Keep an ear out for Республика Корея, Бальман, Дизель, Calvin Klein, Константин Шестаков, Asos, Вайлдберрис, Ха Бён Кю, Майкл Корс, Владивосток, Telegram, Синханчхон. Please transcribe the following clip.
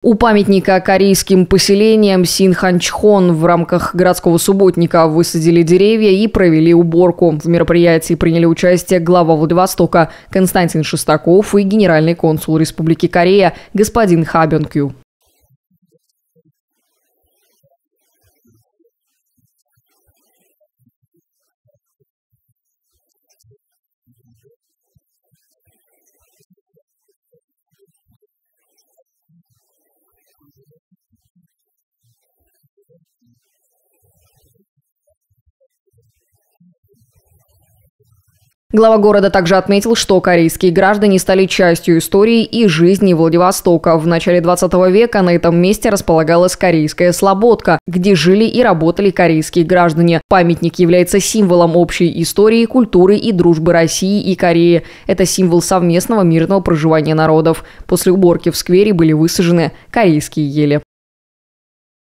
У памятника корейским поселениям Синханчхон в рамках городского субботника высадили деревья и провели уборку. В мероприятии приняли участие глава Владивостока Константин Шестаков и генеральный консул Республики Корея господин Ха Бён Кю. Глава города также отметил, что корейские граждане стали частью истории и жизни Владивостока. В начале 20 века на этом месте располагалась корейская слободка, где жили и работали корейские граждане. Памятник является символом общей истории, культуры и дружбы России и Кореи. Это символ совместного мирного проживания народов. После уборки в сквере были высажены корейские ели.